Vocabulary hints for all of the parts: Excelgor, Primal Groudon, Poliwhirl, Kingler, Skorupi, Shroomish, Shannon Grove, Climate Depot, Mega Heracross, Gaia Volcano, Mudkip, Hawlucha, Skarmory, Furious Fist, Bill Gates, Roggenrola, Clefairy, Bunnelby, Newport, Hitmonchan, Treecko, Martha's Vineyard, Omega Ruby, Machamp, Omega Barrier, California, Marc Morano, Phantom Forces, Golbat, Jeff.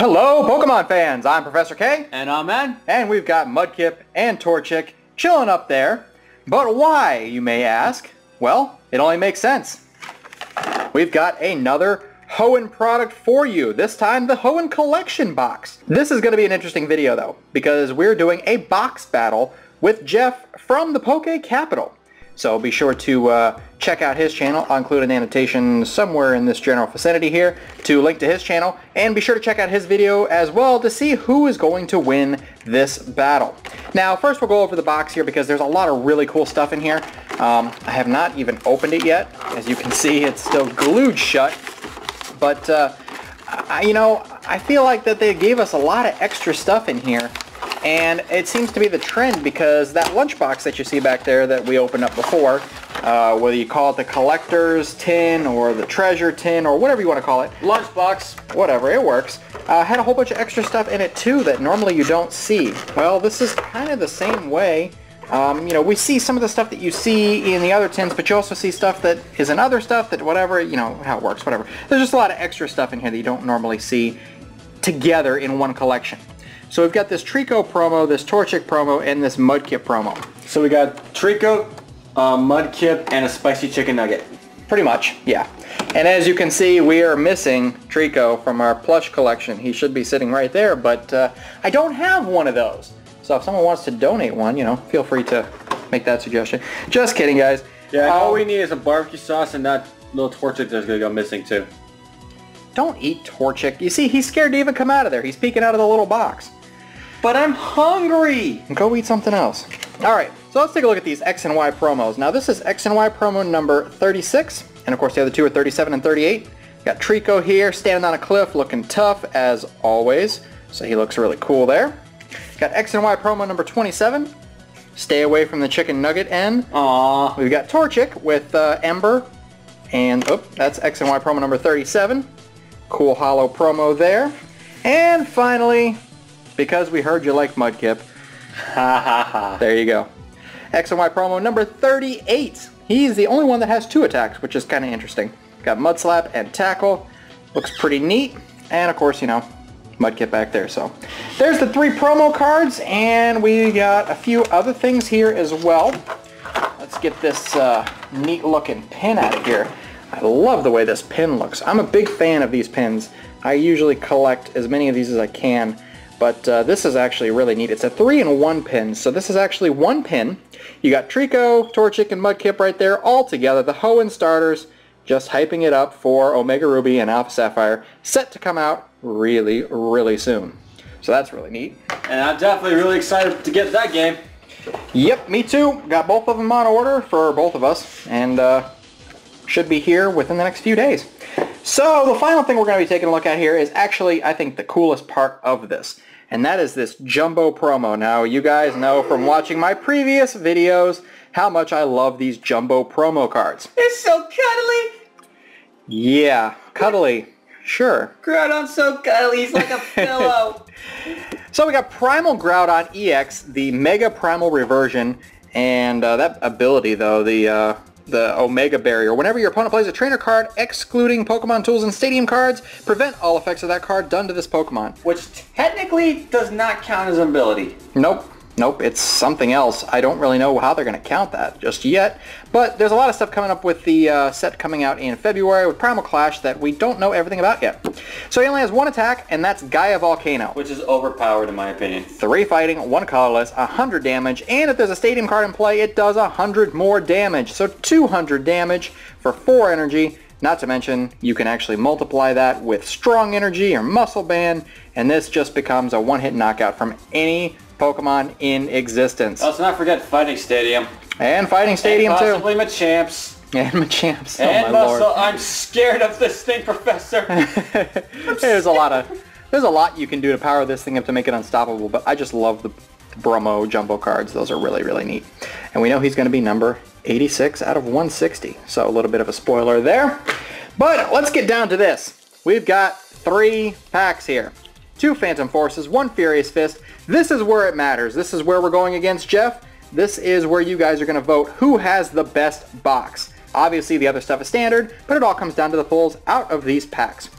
Hello, Pokemon fans! I'm Professor K. And I'm Ed. And we've got Mudkip and Torchic chilling up there. But why, you may ask? Well, it only makes sense. We've got another Hoenn product for you. This time, the Hoenn Collection Box. This is going to be an interesting video, though, because we're doing a box battle with Jeff from the Poké Capital. So be sure to check out his channel. I'll include an annotation somewhere in this general vicinity here to link to his channel. And be sure to check out his video as well to see who is going to win this battle. Now, first we'll go over the box here because there's a lot of really cool stuff in here. I have not even opened it yet. As you can see, it's still glued shut. But, I feel like that they gave us a lot of extra stuff in here. And it seems to be the trend because that lunchbox that you see back there that we opened up before, whether you call it the collector's tin or the treasure tin or whatever you want to call it. Lunchbox. Whatever, it works. Had a whole bunch of extra stuff in it too that normally you don't see. Well, this is kind of the same way. We see some of the stuff that you see in the other tins, but you also see stuff that is in other stuff that whatever, how it works, whatever. There's just a lot of extra stuff in here that you don't normally see together in one collection. So we've got this Treecko promo, this Torchic promo, and this Mudkip promo. So we got Treecko, Mudkip, and a spicy chicken nugget. Pretty much, yeah. And as you can see, we are missing Treecko from our plush collection. He should be sitting right there, but I don't have one of those. So if someone wants to donate one, feel free to make that suggestion. Just kidding, guys. Yeah, all we need is a barbecue sauce and that little Torchic that's going to go missing, too. Don't eat Torchic. You see, he's scared to even come out of there. He's peeking out of the little box. But I'm hungry! Go eat something else. Alright, so let's take a look at these X and Y promos. Now this is X and Y promo number 36, and of course the other two are 37 and 38. Got Treecko here, standing on a cliff, looking tough as always. So he looks really cool there. Got X and Y promo number 27, stay away from the chicken nugget end. Aww. We've got Torchic with Ember, and that's X and Y promo number 37. Cool hollow promo there. And finally, because we heard you like Mudkip. Ha ha ha. There you go. X and Y promo number 38. He's the only one that has two attacks, which is kind of interesting. Got Mudslap and Tackle. Looks pretty neat. And of course, Mudkip back there. So there's the three promo cards, and we got a few other things here as well. Let's get this neat looking pin out of here. I love the way this pin looks. I'm a big fan of these pins. I usually collect as many of these as I can. But this is actually really neat. It's a 3-in-1 pin, so this is actually one pin. You got Treecko, Torchic, and Mudkip right there all together. The Hoenn starters just hyping it up for Omega Ruby and Alpha Sapphire, set to come out really, really soon. So that's really neat. And I'm definitely really excited to get that game. Yep, me too. Got both of them on order for both of us, and should be here within the next few days. So the final thing we're going to be taking a look at here is actually, I think, the coolest part of this. And that is this Jumbo promo. Now, you guys know from watching my previous videos how much I love these Jumbo promo cards. They're so cuddly! Yeah, cuddly. Sure. Groudon's so cuddly, he's like a pillow. So we got Primal Groudon EX, the Mega Primal Reversion, and that ability, though, the Omega Barrier. Whenever your opponent plays a trainer card, excluding Pokemon tools and stadium cards, prevent all effects of that card done to this Pokemon. Which technically does not count as an ability. Nope. Nope. It's something else. I don't really know how they're going to count that just yet. But there's a lot of stuff coming up with the set coming out in February with Primal Clash that we don't know everything about yet. So he only has one attack, and that's Gaia Volcano. Which is overpowered in my opinion. 3 fighting, 1 colorless, 100 damage, and if there's a stadium card in play, it does 100 more damage. So 200 damage for 4 energy. Not to mention, you can actually multiply that with Strong Energy or Muscle Band, and this just becomes a one-hit knockout from any Pokemon in existence. Let's not forget Fighting Stadium. And Fighting Stadium, too. And possibly Machamps. And Machamps, oh my lord. I'm scared of this thing, Professor. There's a lot you can do to power this thing up to make it unstoppable, but I just love the Bromo Jumbo cards. Those are really, really neat. And we know he's going to be number 86 out of 160, so a little bit of a spoiler there. But let's get down to this. We've got 3 packs here. 2 Phantom Forces, 1 Furious Fist. This is where it matters. This is where we're going against Jeff. This is where you guys are going to vote who has the best box. Obviously, the other stuff is standard, but it all comes down to the pulls out of these packs.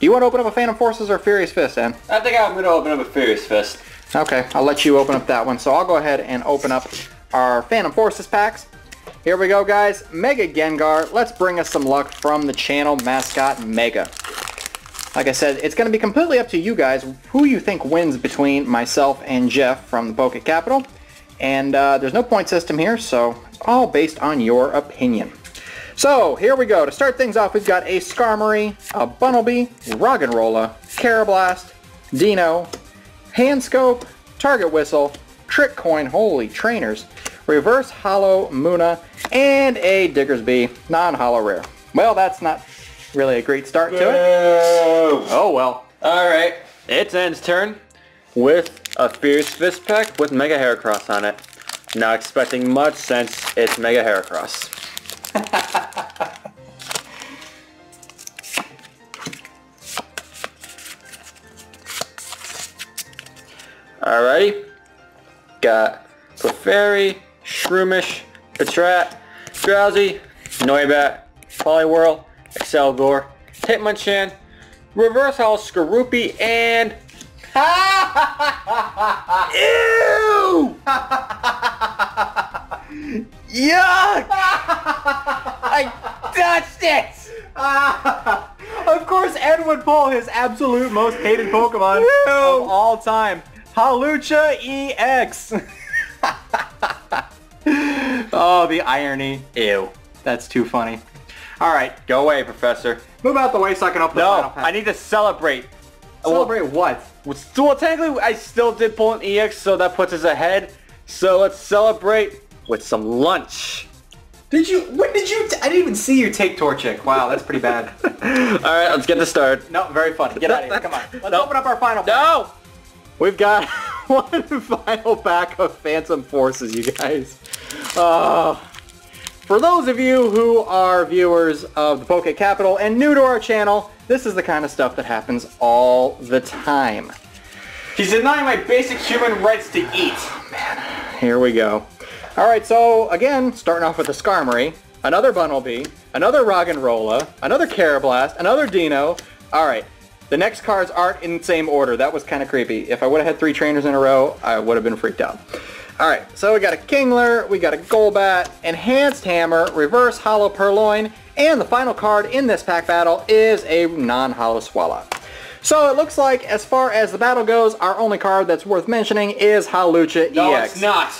Do you want to open up a Phantom Forces or Furious Fist, then? I think I'm going to open up a Furious Fist. Okay, I'll let you open up that one. So I'll go ahead and open up our Phantom Forces packs. Here we go, guys. Mega Gengar. Let's bring us some luck from the channel mascot Mega. Like I said, it's going to be completely up to you guys who you think wins between myself and Jeff from the Poké Capital. And there's no point system here, so it's all based on your opinion. So, here we go. To start things off, we've got a Skarmory, a Bunnelby, Roggenrola, Carablast, Dino, Handscope, Target Whistle, Trick Coin, holy trainers, Reverse Hollow Muna, and a Diggersby, non-hollow rare. Well, that's not really a great start to it. Oh, well. All right. It's Enn's turn with a Furious Fist pack with Mega Heracross on it. Not expecting much since it's Mega Heracross. Alrighty. Got Clefairy, Shroomish, Patrat, Drowsy, Noibat, Poliwhirl, Excelgor, Hitmonchan, Reverse Hollow Skorupi, and Ew! Yuck! I touched it! Of course, Ed would pull his absolute most hated Pokemon of all time. Hawlucha EX! Oh, the irony. Ew. That's too funny. Alright, go away, Professor. Move out the way so I can open the final pack. I need to celebrate. Celebrate what? Well, technically, I still did pull an EX, so that puts us ahead. So let's celebrate with some lunch. Did you? When did you? I didn't even see you take Torchic. Wow, that's pretty bad. All right, let's get this started. No, very funny. Get out of here. Come on. Let's open up our final pack. No! We've got one final pack of Phantom Forces, you guys. For those of you who are viewers of the Poké Capital and new to our channel, this is the kind of stuff that happens all the time. He's denying my basic human rights to eat. Oh, man. Here we go. Alright, so again, starting off with a Skarmory, another Bunnelby, another Roggenrola, another Carablast, another Dino. Alright, the next cards aren't in the same order. That was kind of creepy. If I would have had three trainers in a row, I would have been freaked out. Alright, so we got a Kingler, we got a Golbat, Enhanced Hammer, Reverse Hollow Purloin, and the final card in this pack battle is a non-hollow Swallow. So it looks like, as far as the battle goes, our only card that's worth mentioning is Hawlucha EX. No, it's not.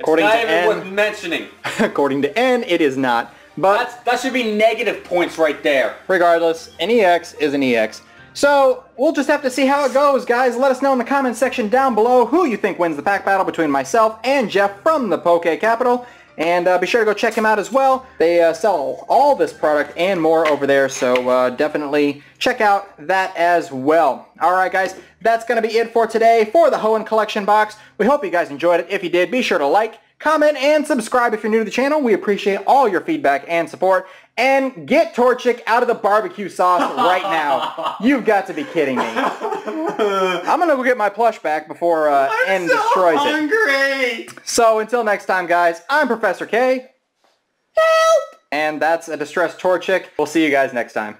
According to N, worth mentioning. According to N, it is not. But that should be negative points right there. Regardless, an EX is an EX. So we'll just have to see how it goes, guys. Let us know in the comment section down below who you think wins the pack battle between myself and Jeff from the Poké Capital. And be sure to go check him out as well. They sell all this product and more over there, so definitely check out that as well. Alright guys, that's going to be it for today for the Hoenn Collection Box. We hope you guys enjoyed it. If you did, be sure to like, comment, and subscribe if you're new to the channel. We appreciate all your feedback and support. And get Torchic out of the barbecue sauce right now. You've got to be kidding me. I'm going to go get my plush back before N destroys it. So until next time, guys, I'm Professor K. Help! And that's a distressed Torchic. We'll see you guys next time.